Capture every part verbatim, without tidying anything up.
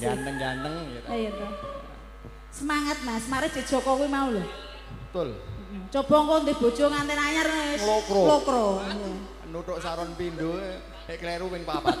Ganteng-ganteng gitu. Iya toh. Semangat Mas, mari Joko kuwi mau lho. Betul. Coba engko ndek bojo nganti anyar wis lokro. Nuthuk saron pindho nek kleru ping papat.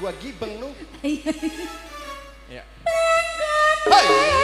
Gua gibeng lu. Iya. Ya.